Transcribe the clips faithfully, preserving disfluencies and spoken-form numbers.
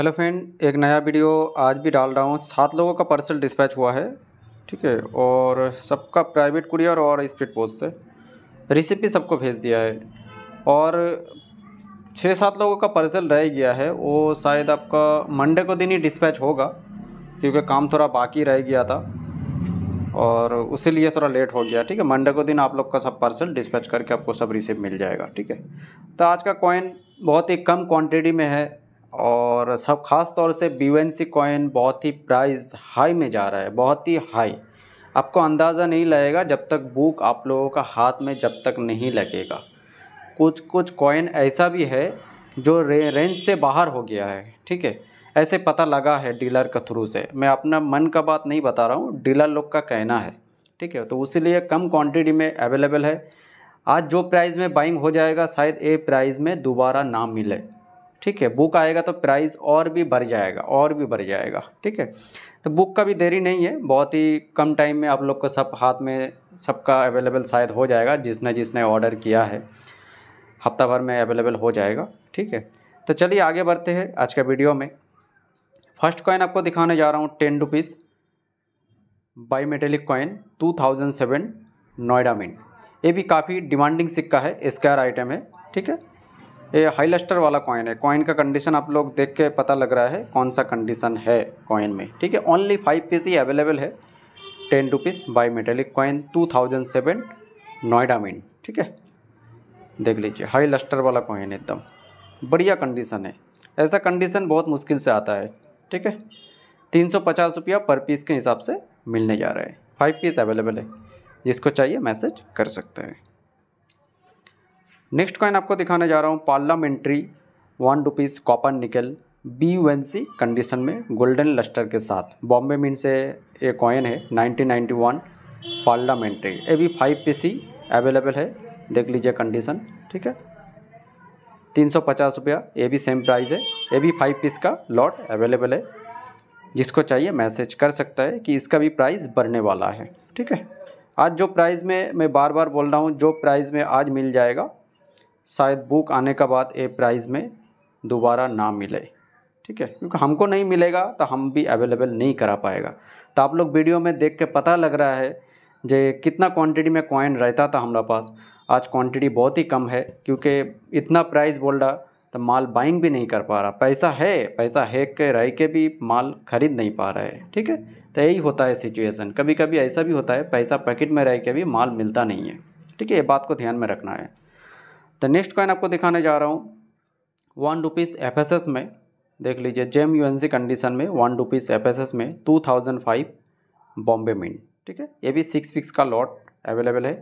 Hello friend, एक नया video आज भी डाल रहा हूँ। सात लोगों का पार्सल डिस्पैच हुआ है, ठीक है, और सबका प्राइवेट कुरियर और स्पीड पोस्ट से रिसिप्ट सबको भेज दिया है। और छः सात लोगों का पार्सल रह गया है, वो शायद आपका मंडे को दिन ही डिस्पैच होगा, क्योंकि काम थोड़ा बाकी रह गया था और उसी लिए थोड़ा लेट हो गया। ठीक है, मंडे को दिन आप लोग का सब पार्सल डिस्पैच करके आपको सब रिसिप्ट मिल जाएगा। ठीक है, तो आज का कॉइन बहुत ही कम क्वान्टिटी में है और सब खास तौर से बीवेंसी कॉइन बहुत ही प्राइस हाई में जा रहा है, बहुत ही हाई। आपको अंदाज़ा नहीं लगेगा जब तक बुक आप लोगों का हाथ में जब तक नहीं लगेगा। कुछ कुछ कॉइन ऐसा भी है जो रे, रेंज से बाहर हो गया है। ठीक है, ऐसे पता लगा है डीलर के थ्रू से, मैं अपना मन का बात नहीं बता रहा हूँ, डीलर लोग का कहना है। ठीक है, तो इसीलिए कम क्वांटिटी में अवेलेबल है। आज जो प्राइस में बाइंग हो जाएगा शायद ए प्राइस में दोबारा ना मिले। ठीक है, बुक आएगा तो प्राइस और भी बढ़ जाएगा, और भी बढ़ जाएगा। ठीक है, तो बुक का भी देरी नहीं है, बहुत ही कम टाइम में आप लोग को सब हाथ में सबका अवेलेबल शायद हो जाएगा। जिसने जिसने ऑर्डर किया है हफ्ता भर में अवेलेबल हो जाएगा। ठीक है, तो चलिए आगे बढ़ते हैं आज के वीडियो में। फर्स्ट कॉइन आपको दिखाने जा रहा हूँ, ten rupees by metallic coin two thousand seven Noida mint. ये भी काफ़ी डिमांडिंग सिक्का है, स्क्वायर आइटम है। ठीक है, ये हाई लस्टर वाला कॉइन है। कॉइन का कंडीशन आप लोग देख के पता लग रहा है कौन सा कंडीशन है कॉइन में। ठीक है, ओनली फाइव पीस ही अवेलेबल है। Ten rupees by metallic coin two thousand seven Noida mint. ठीक है, देख लीजिए, हाई लस्टर वाला कॉइन एकदम बढ़िया कंडीशन है। ऐसा कंडीशन बहुत मुश्किल से आता है। ठीक है, तीन सौ पचास रुपया पर पीस के हिसाब से मिलने जा रहा है। फाइव पीस अवेलेबल है, जिसको चाहिए मैसेज कर सकते हैं। नेक्स्ट कॉइन आपको दिखाने जा रहा हूँ, parliamentary one rupees copper nickel BUNC condition में गोल्डन लस्टर के साथ। बॉम्बे मिंट से ये कॉइन है, नाइनटीन नाइंटी वन पार्लियामेंट्री। ये भी फाइव पीस ही अवेलेबल है, देख लीजिए कंडीशन। ठीक है, तीन सौ पचास रुपया, ये भी सेम प्राइस है। ये भी फाइव पीस का लॉट अवेलेबल है, जिसको चाहिए मैसेज कर सकता है कि इसका भी प्राइस बढ़ने वाला है। ठीक है, आज जो प्राइस में मैं बार बार बोल रहा हूँ, जो प्राइस में आज मिल जाएगा शायद बुक आने के बाद ए प्राइस में दोबारा ना मिले। ठीक है, क्योंकि हमको नहीं मिलेगा तो हम भी अवेलेबल नहीं करा पाएगा। तो आप लोग वीडियो में देख के पता लग रहा है जे कितना क्वांटिटी में कॉइन रहता था हमारे पास। आज क्वांटिटी बहुत ही कम है, क्योंकि इतना प्राइस बोल रहा तो माल बाइंग भी नहीं कर पा रहा। पैसा है, पैसा है के रह के भी माल खरीद नहीं पा रहा है। ठीक है, तो यही होता है सिचुएसन। कभी कभी ऐसा भी होता है, पैसा पैकेट में रह के भी माल मिलता नहीं है। ठीक है, ये बात को ध्यान में रखना है। तो नेक्स्ट कॉइन आपको दिखाने जा रहा हूँ, one rupees F S S में, देख लीजिए, जेम यूएनसी कंडीशन में, one rupees F S S में two thousand five Bombay mint. ठीक है, ये भी सिक्स पीस का लॉट अवेलेबल है।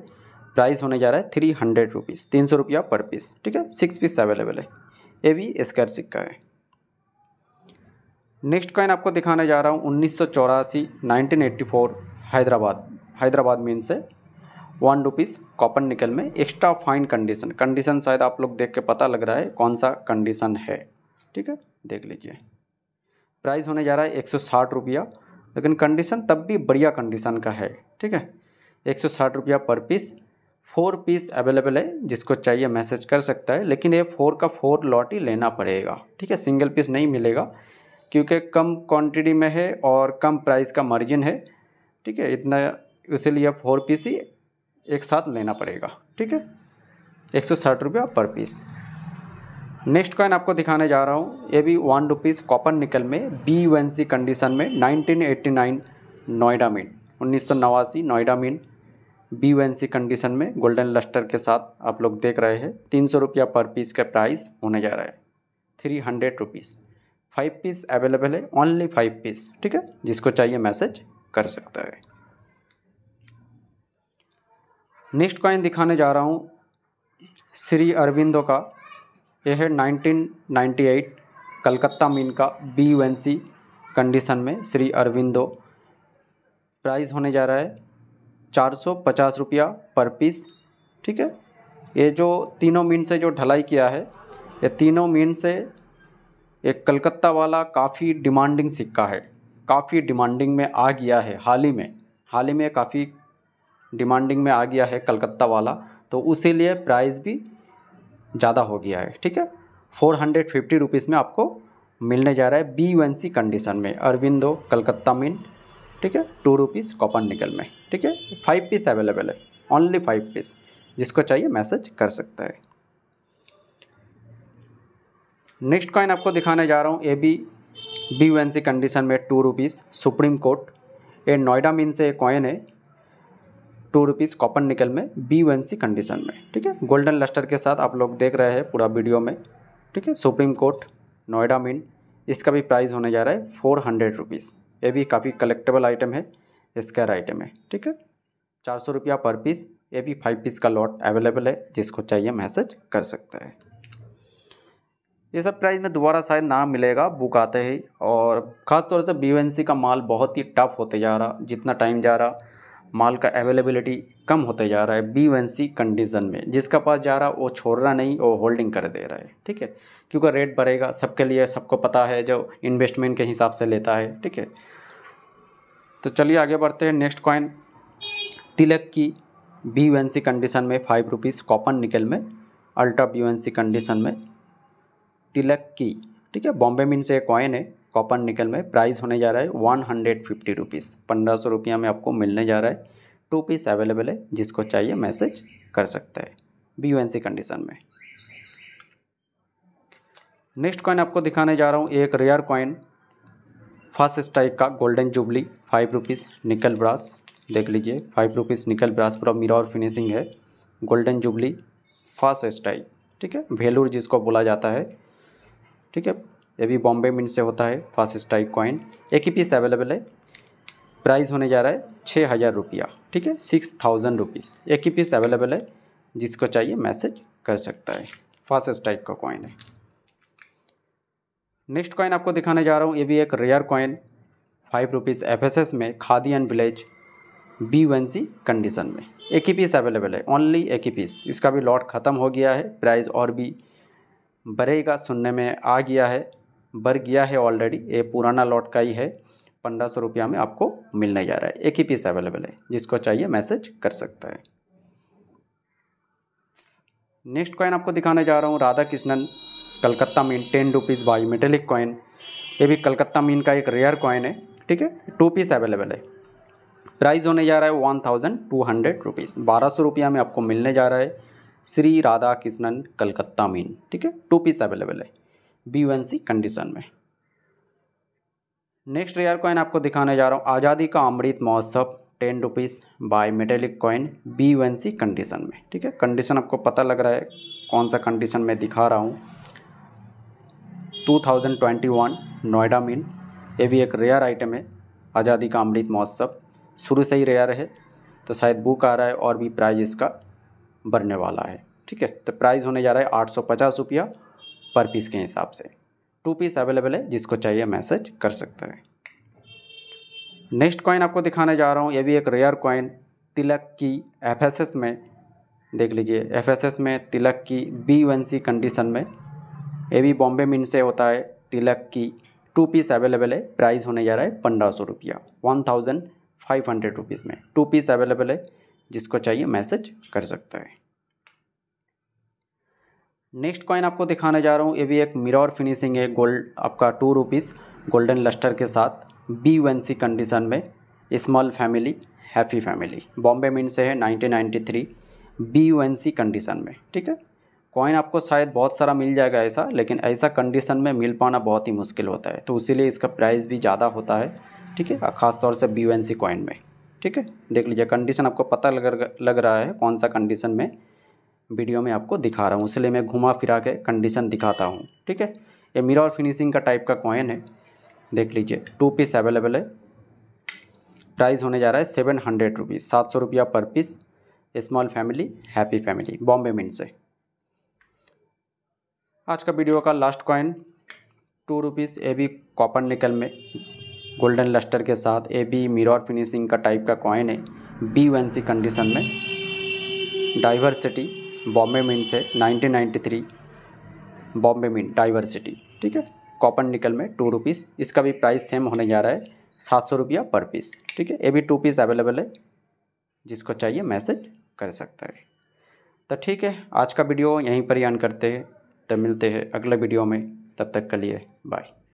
प्राइस होने जा रहा है थ्री हंड्रेड रुपीज़, तीन सौ रुपया पर पीस। ठीक है, सिक्स पीस अवेलेबल है। ये भी स्क्वायर सिक्का है। नेक्स्ट कॉइन आपको दिखाने जा रहा हूँ, उन्नीस सौ चौरासी nineteen eighty four Hyderabad, Hyderabad mint से, वन रुपीज़ कॉपर निकल में, एक्स्ट्रा फाइन कंडीशन। कंडीशन शायद आप लोग देख के पता लग रहा है कौन सा कंडीशन है। ठीक है, देख लीजिए, प्राइस होने जा रहा है एक सौ साठ रुपया, लेकिन कंडीशन तब भी बढ़िया कंडीशन का है। ठीक है, एक सौ साठ रुपया पर पीस, फोर पीस अवेलेबल है, जिसको चाहिए मैसेज कर सकता है। लेकिन ये फोर का फोर लॉट ही लेना पड़ेगा। ठीक है, सिंगल पीस नहीं मिलेगा, क्योंकि कम क्वान्टिटी में है और कम प्राइस का मार्जिन है। ठीक है, इतना, इसीलिए फोर पीस ही एक साथ लेना पड़ेगा। ठीक है, एक सौ साठ रुपया पर पीस। नेक्स्ट कॉइन आपको दिखाने जा रहा हूँ, ये भी वन रुपीज़ कॉपर निकल में, B U N C condition में, nineteen eighty nine Noida mint, उन्नीस सौ नवासी Noida mint, B U N C condition में, गोल्डन लस्टर के साथ आप लोग देख रहे हैं। तीन सौ रुपया पर पीस का प्राइस होने जा रहा है three hundred rupees. Five piece available है, ओनली फाइव पीस। ठीक है, जिसको चाहिए मैसेज कर सकता है। नेक्स्ट कॉइन दिखाने जा रहा हूँ, श्री अरविंदो का, यह है nineteen ninety eight Calcutta mint का, B U N C condition में, श्री अरविंदो। प्राइस होने जा रहा है चार सौ पचास रुपया पर पीस। ठीक है, ये जो तीनों मिंट से जो ढलाई किया है, ये तीनों मिंट से एक कलकत्ता वाला काफ़ी डिमांडिंग सिक्का है, काफ़ी डिमांडिंग में आ गया है हाल ही में। हाल ही में काफ़ी डिमांडिंग में आ गया है कलकत्ता वाला, तो उसी लिए प्राइस भी ज़्यादा हो गया है। ठीक है, फोर हंड्रेड फिफ्टी रुपीज़ में आपको मिलने जा रहा है बी वन सी कंडीशन में, अरविंदो कलकत्ता मिन, ठीक है, टू रुपीज़ कॉपर निकल में, ठीक है, फाइव पीस अवेलेबल है, ओनली फाइव पीस, जिसको चाहिए मैसेज कर सकता है। नेक्स्ट कॉइन आपको दिखाने जा रहा हूँ A B B one C condition में टू रुपीज़ सुप्रीम कोर्ट, ये नोएडा मिन से कॉइन है, टू रुपीज़ कॉपर निकल में बी वन सी कंडीशन में, ठीक है, गोल्डन लस्टर के साथ आप लोग देख रहे हैं पूरा वीडियो में, ठीक है, सुप्रीम कोर्ट नोएडा मिन, इसका भी प्राइस होने जा रहा है फोर हंड्रेड रुपीज़, ये भी काफ़ी कलेक्टेबल आइटम है, स्क्वायर आइटम है, ठीक है, चार सौ रुपया पर पीस, ये भी फाइव पीस का लॉट अवेलेबल है, जिसको चाहिए मैसेज कर सकता है। ये सब प्राइस में दोबारा शायद ना मिलेगा बुक आते ही, और ख़ासतौर से बी वन सी का माल बहुत ही टफ होते जा रहा, जितना टाइम जा रहा माल का अवेलेबिलिटी कम होते जा रहा है बी वन सी कंडीशन में, जिसका पास जा रहा वो छोड़ रहा नहीं, वो होल्डिंग कर दे रहा है, ठीक है, क्योंकि रेट बढ़ेगा सबके लिए, सबको पता है जो इन्वेस्टमेंट के हिसाब से लेता है, ठीक है। तो चलिए आगे बढ़ते हैं। नेक्स्ट कॉइन तिलक की बी वन सी कंडीशन में फाइव रुपीज़ कॉपर निकल में, ultra B one C condition में तिलक की, ठीक है, बॉम्बे मिन से एक कॉइन है कॉपर निकल में, प्राइस होने जा रहा है वन हंड्रेड फिफ्टी रुपीज़, पंद्रह सौ रुपया में आपको मिलने जा रहा है, टू पीस अवेलेबल है, जिसको चाहिए मैसेज कर सकता है B U N C condition में। नेक्स्ट कॉइन आपको दिखाने जा रहा हूँ एक रेयर कॉइन फास्ट स्ट्राइक का golden jubilee, five rupees nickel brass, देख लीजिए फाइव रुपीज़ निकल ब्रास, पूरा मिरर फिनिशिंग है, गोल्डन जुबली फास्ट स्ट्राइक, ठीक है, वेलूर जिसको बोला जाता है, ठीक है, ये भी बॉम्बे मिंट से होता है, फास्ट स्ट्राइक कॉइन, एक ही पीस अवेलेबल है, प्राइस होने जा रहा है छः हज़ार रुपया, ठीक है, सिक्स थाउजेंड रुपीज़, एक ही पीस अवेलेबल है, जिसको चाहिए मैसेज कर सकता है, फास्ट स्ट्राइक का कॉइन है। नेक्स्ट कॉइन आपको दिखाने जा रहा हूँ, ये भी एक rare coin five rupees F S S में, khadi and village B one C condition में, एक ही पीस अवेलेबल है, ओनली एक ही पीस, इसका भी लॉट ख़त्म हो गया है, प्राइस और भी बढ़ेगा सुनने में आ गया है, बढ़ गया है ऑलरेडी, ये पुराना लॉट का ही है, पंद्रह सौ रुपया में आपको मिलने जा रहा है, एक ही पीस अवेलेबल है, जिसको चाहिए मैसेज कर सकता है। नेक्स्ट कॉइन आपको दिखाने जा रहा हूँ Radhakrishnan Calcutta mint ten rupees by metallic coin, ये भी कलकत्ता मीन का एक रेयर कॉइन है, ठीक है, टू पीस अवेलेबल है, प्राइस होने जा रहा है one thousand two hundred rupees, बारह सौ रुपया में आपको मिलने जा रहा है, श्री राधाकृष्णन कलकत्ता मीन, ठीक है, टू पीस अवेलेबल है बी वन सी कंडीशन में। नेक्स्ट रेयर कॉइन आपको दिखाने जा रहा हूँ आज़ादी का अमृत महोत्सव ten rupees bye metallic coin B one C condition में, ठीक है, कंडीशन आपको पता लग रहा है कौन सा कंडीशन मैं दिखा रहा हूँ, two thousand twenty one Noida mint, ये भी एक रेयर आइटम है, आज़ादी का अमृत महोत्सव शुरू से ही रेयर है, तो शायद बुक आ रहा है और भी प्राइस इसका बढ़ने वाला है, ठीक है, तो प्राइस होने जा रहा है आठ सौ पचास रुपया पर पीस के हिसाब से, टू पीस अवेलेबल है, जिसको चाहिए मैसेज कर सकता है। नेक्स्ट कॉइन आपको दिखाने जा रहा हूँ, ये भी एक रेयर कॉइन तिलक की एफएसएस में, देख लीजिए एफएसएस में तिलक की बी वन सी कंडीशन में, ये भी बॉम्बे मिंट से होता है, तिलक की टू पीस अवेलेबल है, प्राइस होने जा रहा है पंद्रह सौ रुपया, one thousand five hundred rupees में, टू पीस अवेलेबल है, जिसको चाहिए मैसेज कर सकता है। नेक्स्ट कॉइन आपको दिखाने जा रहा हूँ, ये भी एक मिरर फिनिशिंग है, गोल्ड आपका टू रुपीज़ गोल्डन लस्टर के साथ बी वन सी कंडीशन में, small family happy family, Bombay mint से है, nineteen ninety three B one C condition में, ठीक है, कॉइन आपको शायद बहुत सारा मिल जाएगा ऐसा, लेकिन ऐसा कंडीशन में मिल पाना बहुत ही मुश्किल होता है, तो इसीलिए इसका प्राइस भी ज़्यादा होता है, ठीक है, ख़ासतौर से बी वन सी कॉइन में, ठीक है, देख लीजिए कंडीशन आपको पता लग लग रहा है कौन सा कंडीशन में वीडियो में आपको दिखा रहा हूँ, इसलिए मैं घुमा फिरा के कंडीशन दिखाता हूँ, ठीक है, ये मिरर फिनिशिंग का टाइप का कॉइन है, देख लीजिए टू पीस अवेलेबल है, प्राइस होने जा रहा है सेवन हंड्रेड रुपीज़, सात सौ रुपया पर piece, small family happy family, Bombay mint से। आज का वीडियो का last coin two rupees, A B copper nickel में गोल्डन लस्टर के साथ, ए बी मिरर फिनिशिंग का टाइप का कॉइन है, बी वन सी कंडीशन में, डाइवर्सिटी बॉम्बे मिंट से nineteen ninety three Bombay mint diversity, ठीक है, कॉपर निकल में टू रुपीज़, इसका भी प्राइस सेम होने जा रहा है सात सौ रुपया पर पीस, ठीक है, ये भी टू पीस अवेलेबल है, जिसको चाहिए मैसेज कर सकता है। तो ठीक है, आज का वीडियो यहीं पर ही एंड करते हैं, तो मिलते हैं अगले वीडियो में, तब तक के लिए बाय।